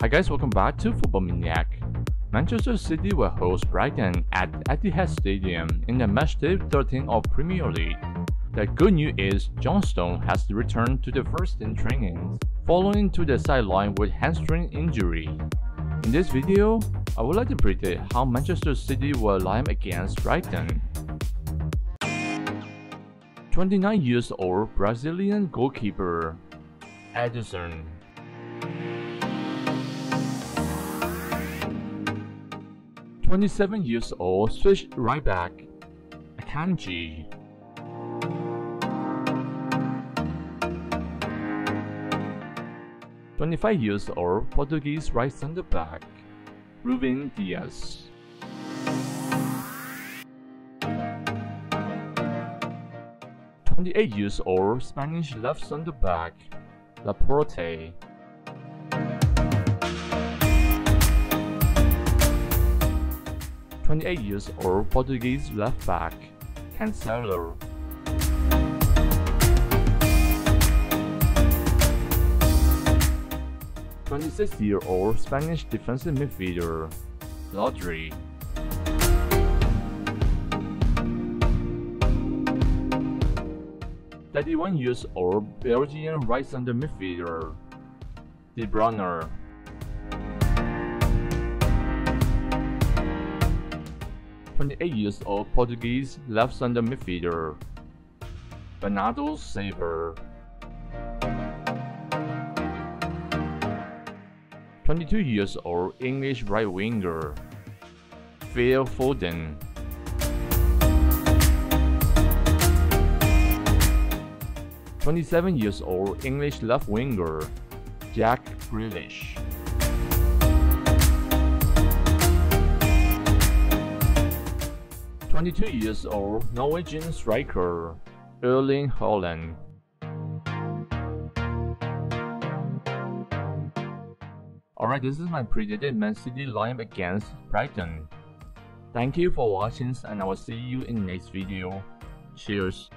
Hi guys, welcome back to Football Maniac. Manchester City will host Brighton at Etihad Stadium in the matchday 13 of Premier League. The good news is John Stone has returned to the first-team trainings, following to the sideline with hamstring injury. In this video, I would like to predict how Manchester City will line against Brighton. 29-year-old Brazilian goalkeeper Ederson. (27-year-old) Swiss right back Akanji. (25-year-old) Portuguese right center back Ruben Dias. (28-year-old) Spanish left center back Laporte. 28-year-old Portuguese left back Cancelo. 26-year-old Spanish defensive midfielder Rodri. 31-year-old Belgian right center midfielder De Bruyne. 28-year-old Portuguese left center midfielder Bernardo Silva. 22-year-old English right winger Phil Foden. 27-year-old English left winger Jack Grealish. 22-year-old Norwegian striker Erling Haaland. Alright, this is my predicted Man City lineup against Brighton. Thank you for watching and I will see you in the next video. Cheers.